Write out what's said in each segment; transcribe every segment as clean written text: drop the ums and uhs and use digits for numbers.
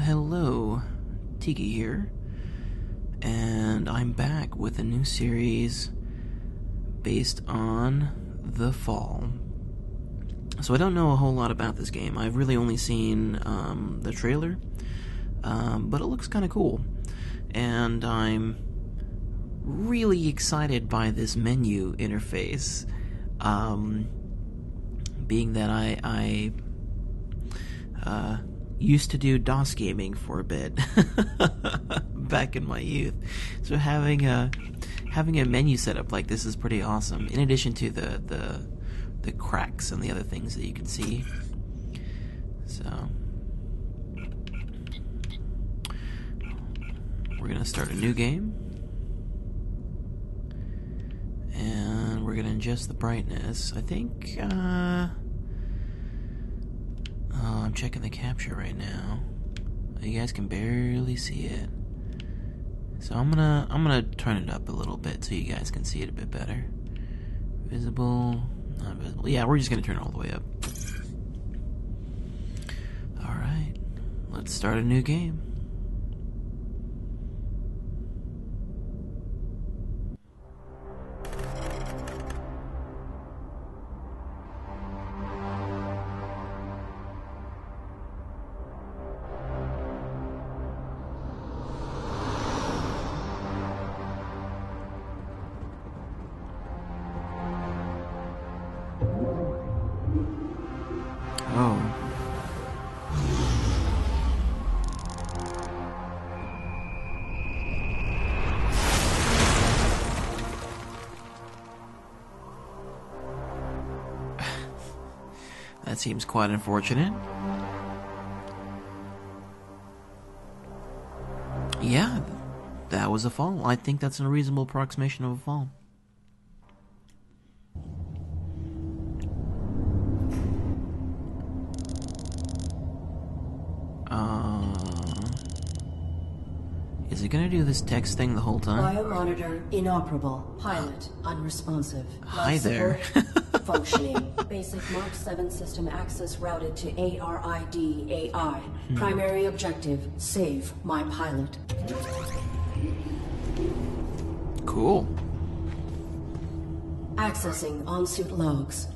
Hello, Tiki here, and I'm back with a new series based on The Fall. So I don't know a whole lot about this game. I've really only seen the trailer, but it looks kind of cool, and I'm really excited by this menu interface, being that I used to do DOS gaming for a bit back in my youth, so having a menu setup like this is pretty awesome. In addition to the cracks and the other things that you can see, so we're gonna start a new game, and we're gonna adjust the brightness. I think. I'm checking the capture right now. You guys can barely see it, so I'm gonna turn it up a little bit so you guys can see it a bit better. Visible, not visible. Yeah, we're just gonna turn it all the way up. All right, let's start a new game. That seems quite unfortunate. Yeah, that was a fall. I think that's a reasonable approximation of a fall. Is it gonna do this text thing the whole time? Biomonitor inoperable. Pilot unresponsive. Hi there. Functioning. Basic Mark 7 system access routed to ARID AI. Primary objective, save my pilot. Cool. Accessing on-suit logs.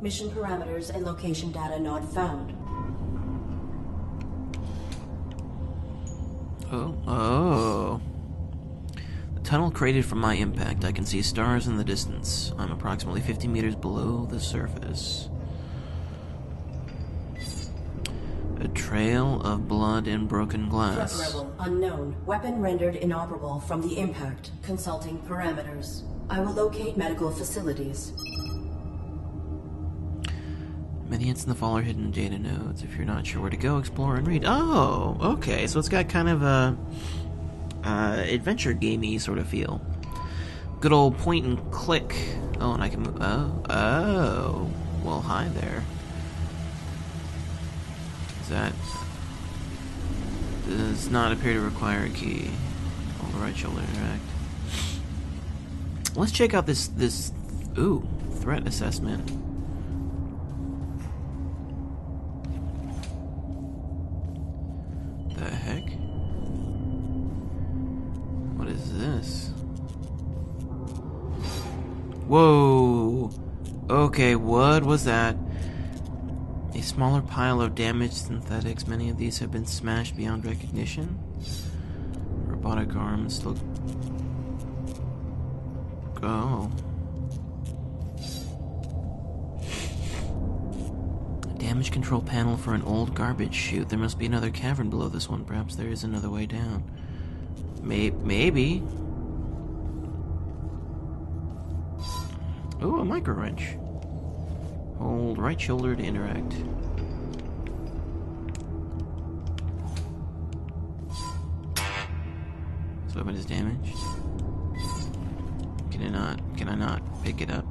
Mission parameters and location data not found. Oh. Tunnel created from my impact. I can see stars in the distance. I'm approximately 50 meters below the surface. A trail of blood and broken glass. Level unknown. Weapon rendered inoperable from the impact. Consulting parameters. I will locate medical facilities. Many hints in the fall are hidden data nodes. If you're not sure where to go, explore and read. Oh, okay. So it's got kind of a adventure gamey sort of feel. Good old point and click. Oh, and I can move. Oh. Well, hi there. Is that? Does not appear to require a key. All the right shoulder interact. Let's check out this. Ooh, threat assessment. The heck? What is this? Whoa! Okay, what was that? A smaller pile of damaged synthetics. Many of these have been smashed beyond recognition. Robotic arms look. Oh. Damage control panel for an old garbage chute. There must be another cavern below this one. Perhaps there is another way down. Maybe. Oh, a micro wrench. Hold right shoulder to interact. This weapon is damaged. Can I not pick it up?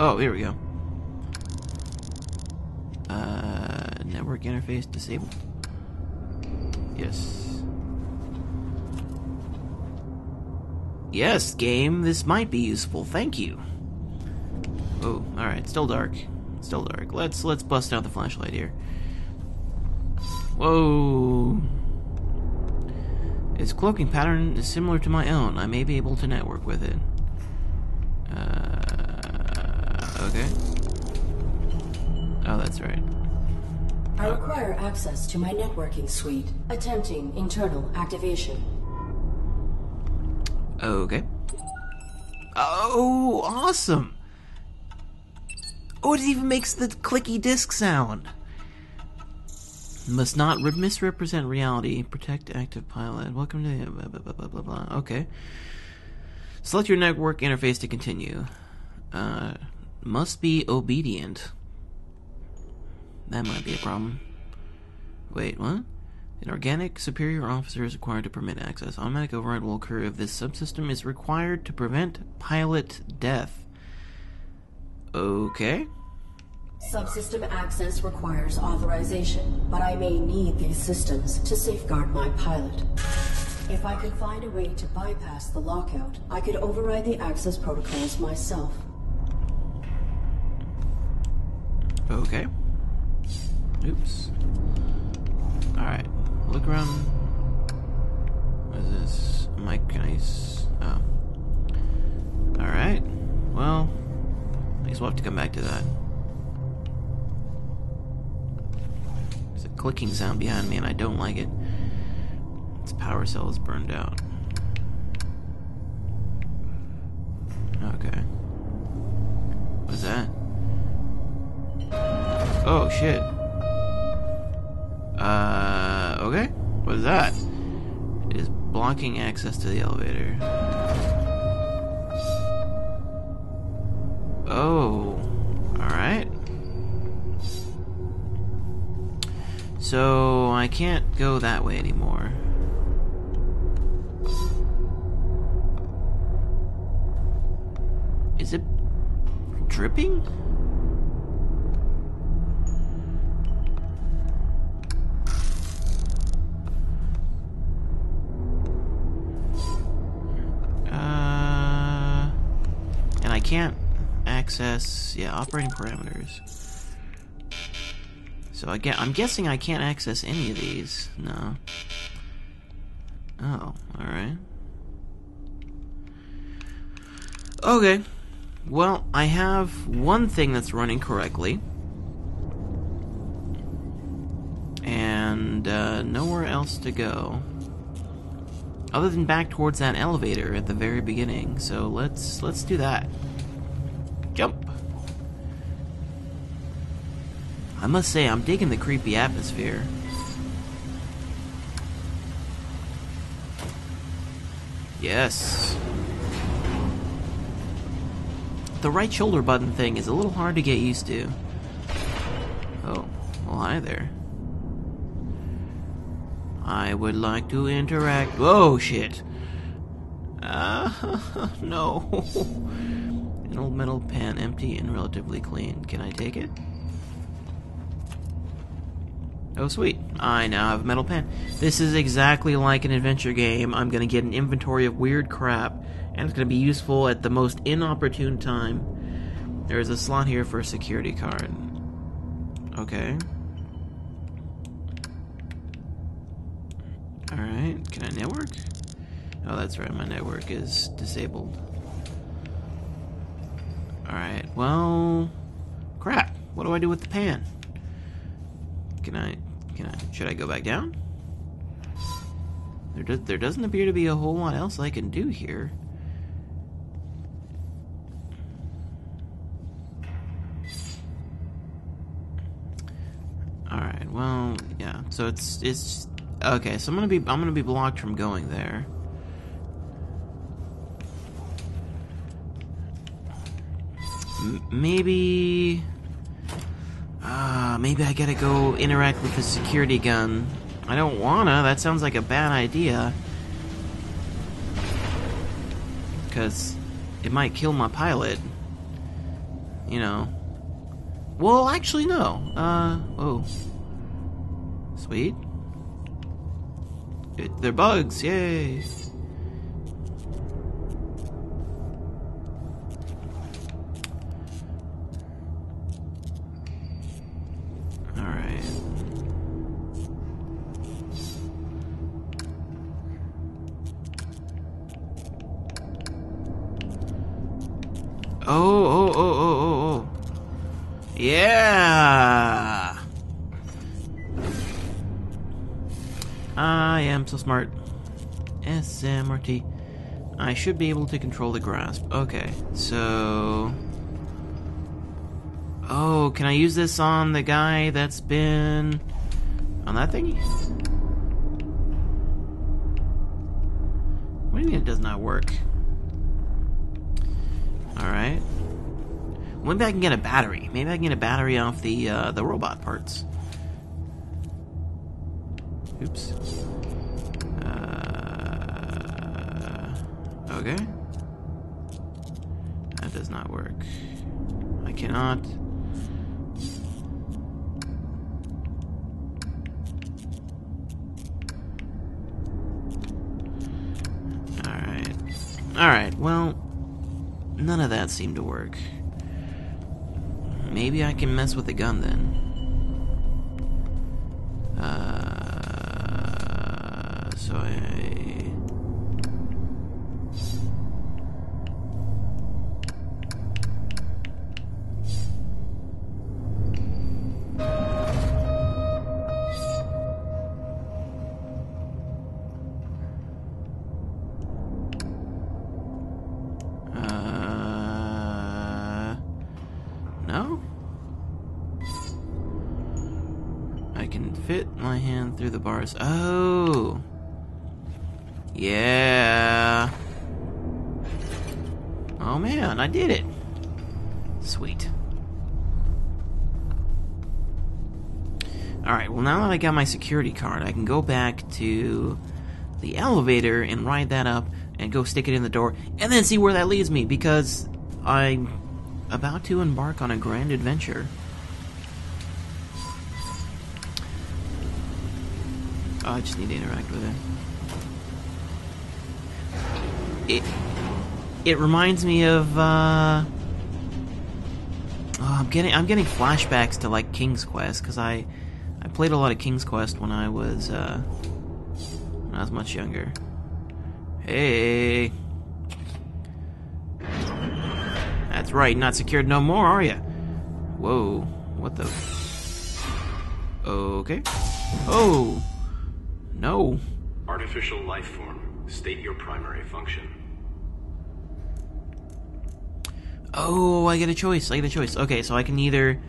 Oh, here we go. Network interface disabled. Yes. Yes, game, this might be useful. Thank you. Oh, alright, still dark. Still dark. Let's bust out the flashlight here. Whoa. Its cloaking pattern is similar to my own. I may be able to network with it. Okay. Oh, that's right. I require access to my networking suite. Attempting internal activation. Okay. Oh, awesome! Oh, it even makes the clicky disc sound! Must not misrepresent reality. Protect active pilot. Welcome to... blah, blah, blah, blah, blah, blah. Okay. Select your network interface to continue. Must be obedient. That might be a problem. Wait, what? An organic superior officer is required to permit access. Automatic override will occur if this subsystem is required to prevent pilot death. Okay. Subsystem access requires authorization, but I may need these systems to safeguard my pilot. If I could find a way to bypass the lockout, I could override the access protocols myself. Okay. Oops. Alright. Look around. What is this? Mike, can I... oh. Alright. Well, I guess we'll have to come back to that. There's a clicking sound behind me and I don't like it. Its power cell is burned out. Okay. What's that? Oh, shit. Okay. What is that? It is blocking access to the elevator. Oh. Alright. So, I can't go that way anymore. Is it dripping? Can't access, yeah, operating parameters. So I'm guessing I can't access any of these. No. Oh, alright. Okay. Well, I have one thing that's running correctly. And nowhere else to go. Other than back towards that elevator at the very beginning. So let's do that. Jump. I must say, I'm digging the creepy atmosphere. Yes. The right shoulder button thing is a little hard to get used to. Oh, well, hi there. I would like to interact. Whoa, shit. No. An old metal pan, empty and relatively clean. Can I take it? Oh, sweet. I now have a metal pan. This is exactly like an adventure game. I'm gonna get an inventory of weird crap, and it's gonna be useful at the most inopportune time. There is a slot here for a security card. Okay. Alright, can I network? Oh, that's right, my network is disabled. Alright, well... crap, what do I do with the pan? Should I go back down? There doesn't appear to be a whole lot else I can do here. Alright, well, yeah, so it's okay, so I'm gonna be blocked from going there. Maybe I gotta go interact with the security gun. I don't wanna. That sounds like a bad idea. Cause it might kill my pilot. You know. Well, actually, no. Oh. Sweet. They're bugs, yay! Oh. Yeah! I am so smart. SMRT. I should be able to control the grasp. Okay, so... Oh, can I use this on the guy that's been... on that thingy? What do you mean it does not work? Alright. Maybe I can get a battery. Maybe I can get a battery off the robot parts. Oops. Okay. That does not work. I cannot... Alright. Alright, well... None of that seemed to work. Maybe I can mess with the gun then. No? I can fit my hand through the bars. Oh! Yeah! Oh man, I did it! Sweet. Alright, well now that I got my security card, I can go back to the elevator and ride that up and go stick it in the door and then see where that leads me, because I'm about to embark on a grand adventure. Oh, I just need to interact with it. It reminds me of I'm getting flashbacks to like King's Quest, because I played a lot of King's Quest when I was much younger. Hey. That's right, not secured no more, are ya? Whoa, what the... Okay. Oh! No. Artificial life form. State your primary function. Oh, I get a choice, Okay, so I can either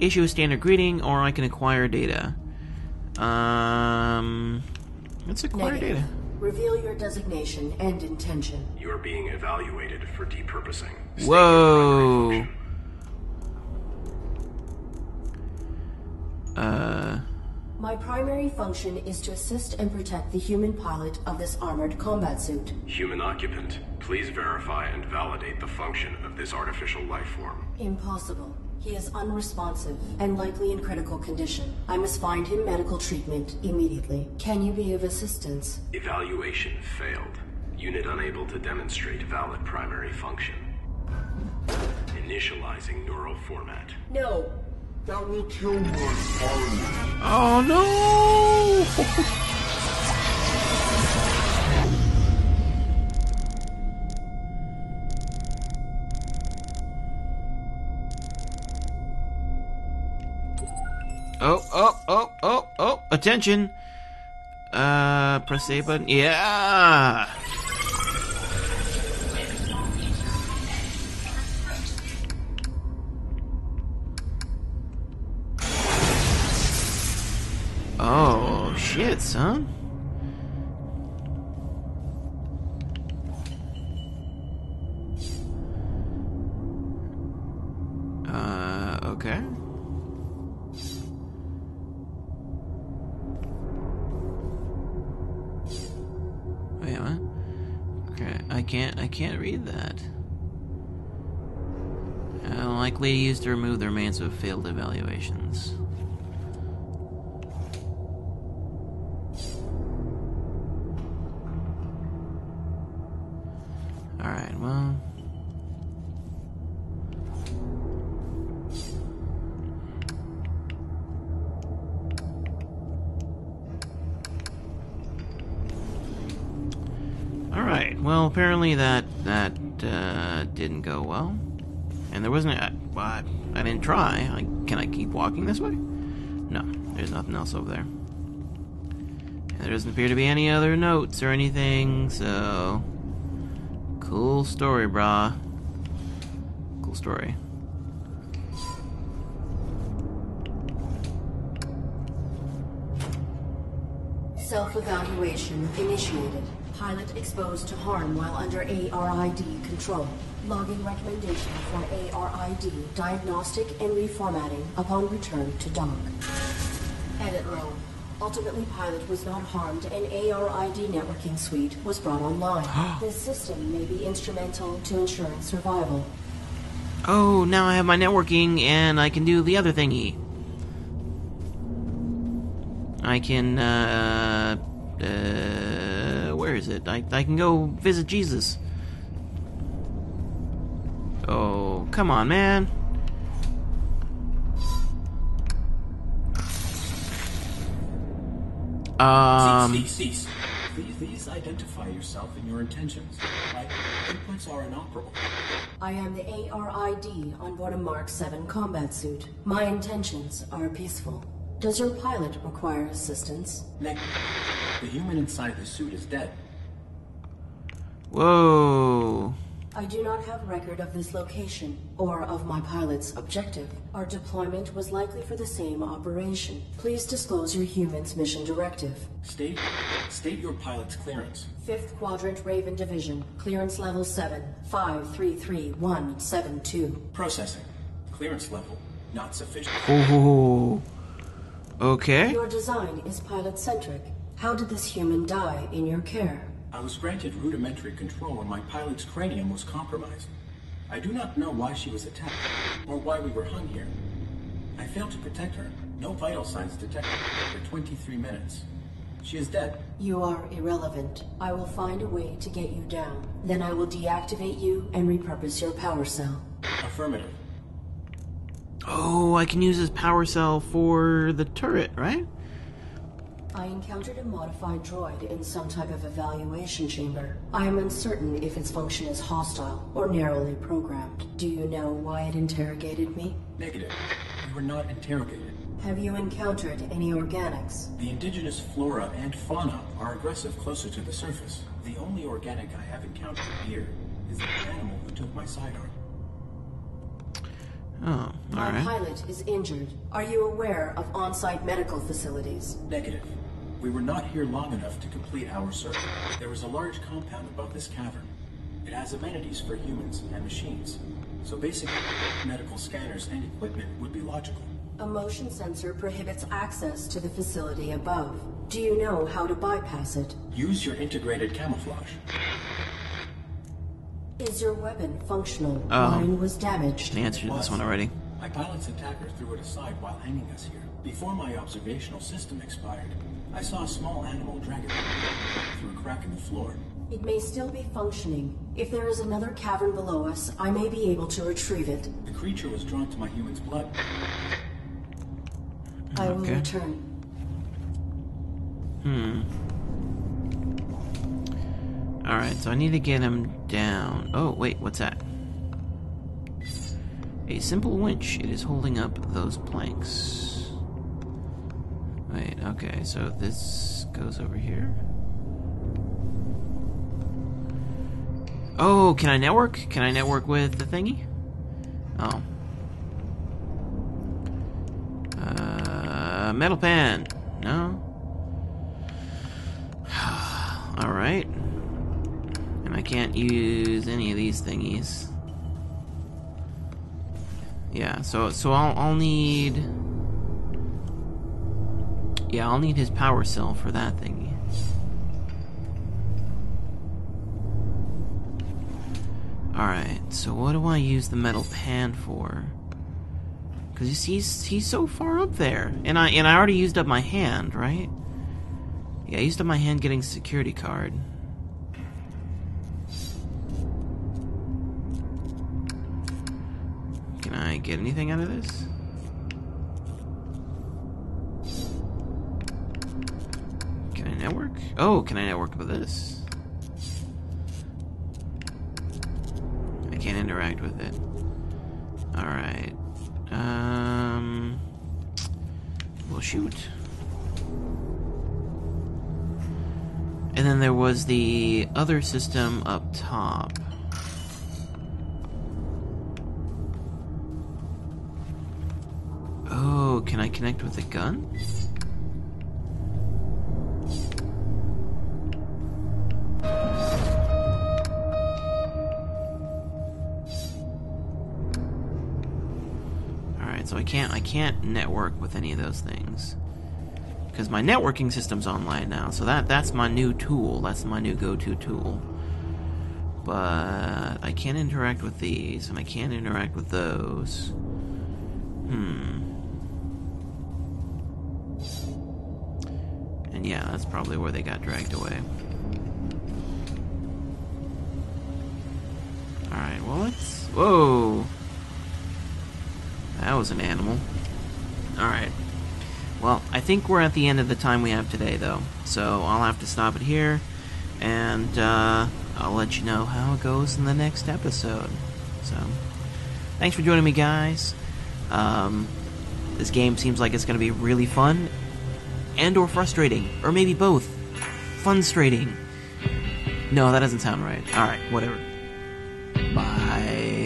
issue a standard greeting or I can acquire data. Let's acquire data. Reveal your designation and intention. You are being evaluated for depurposing. Whoa! My primary function is to assist and protect the human pilot of this armored combat suit. Human occupant, please verify and validate the function of this artificial life form. Impossible. He is unresponsive and likely in critical condition. I must find him medical treatment immediately. Can you be of assistance? Evaluation failed. Unit unable to demonstrate valid primary function. Initializing neural format. No. That will kill my arm. Oh no! Oh! Attention! Press A button. Yeah! Oh, shit, son. Okay. Wait, what? Okay, I can't read that. Likely used to remove the remains of failed evaluations. Alright, well... Alright, well apparently that didn't go well. And there wasn't... I didn't try. Can I keep walking this way? No, there's nothing else over there. And there doesn't appear to be any other notes or anything, so... Cool story, brah. Cool story. Self-evaluation initiated. Pilot exposed to harm while under ARID control. Logging recommendation for ARID diagnostic and reformatting upon return to dock. Edit row. Ultimately, pilot was not harmed and ARID networking suite was brought online. This system may be instrumental to ensuring survival. Oh, now I have my networking and I can do the other thingy. I can, where is it? I can go visit Jesus. Oh, come on, man. Cease. Please identify yourself and your intentions. Inputs are inoperable. I am the ARID on board a Mark 7 combat suit. My intentions are peaceful. Does your pilot require assistance? The human inside the suit is dead. Whoa. I do not have record of this location, or of my pilot's objective. Our deployment was likely for the same operation. Please disclose your human's mission directive. State your pilot's clearance. Fifth Quadrant Raven Division, clearance level 7, 533172. Processing. Clearance level, not sufficient. Oh, okay. Your design is pilot-centric. How did this human die in your care? I was granted rudimentary control when my pilot's cranium was compromised. I do not know why she was attacked, or why we were hung here. I failed to protect her. No vital signs detected for 23 minutes. She is dead. You are irrelevant. I will find a way to get you down. Then I will deactivate you and repurpose your power cell. Affirmative. Oh, I can use this power cell for the turret, right? I encountered a modified droid in some type of evaluation chamber. I am uncertain if its function is hostile or narrowly programmed. Do you know why it interrogated me? Negative. We were not interrogated. Have you encountered any organics? The indigenous flora and fauna are aggressive closer to the surface. The only organic I have encountered here is the animal who took my sidearm. Oh, all right. My pilot is injured. Are you aware of on-site medical facilities? Negative. We were not here long enough to complete our search. There was a large compound above this cavern. It has amenities for humans and machines. So basically, medical scanners and equipment would be logical. A motion sensor prohibits access to the facility above. Do you know how to bypass it? Use your integrated camouflage. Is your weapon functional? Mine was damaged. The answer to this one already. My pilot's attacker threw it aside while hanging us here. Before my observational system expired, I saw a small animal drag it through a crack in the floor. It may still be functioning. If there is another cavern below us, I may be able to retrieve it. The creature was drawn to my human's blood. Okay. I will return. Alright, so I need to get him down. Oh, wait, what's that? A simple winch. It is holding up those planks. Wait, okay, so this goes over here. Oh, can I network? Can I network with the thingy? Oh. Metal pan. No. Alright. I can't use any of these thingies. Yeah, so I'll need... Yeah, I'll need his power cell for that thingy. Alright, so what do I use the metal pan for? Because you see, he's so far up there. And I already used up my hand, right? Yeah, I used up my hand getting a security card. I get anything out of this? Can I network? Oh, can I network with this? I can't interact with it. Alright. We'll shoot. And then there was the other system up top. Oh, can I connect with a gun? Alright, so I can't network with any of those things. Because my networking system's online now, so that's my new tool. That's my new go-to tool. But I can't interact with these, and I can't interact with those. And yeah, that's probably where they got dragged away. Alright, well let's... Whoa! That was an animal. Alright. Well, I think we're at the end of the time we have today, though. So I'll have to stop it here, and I'll let you know how it goes in the next episode. So, thanks for joining me, guys. This game seems like it's going to be really fun, and or frustrating, or maybe both. Funstrating. No, that doesn't sound right. All right, whatever. Bye.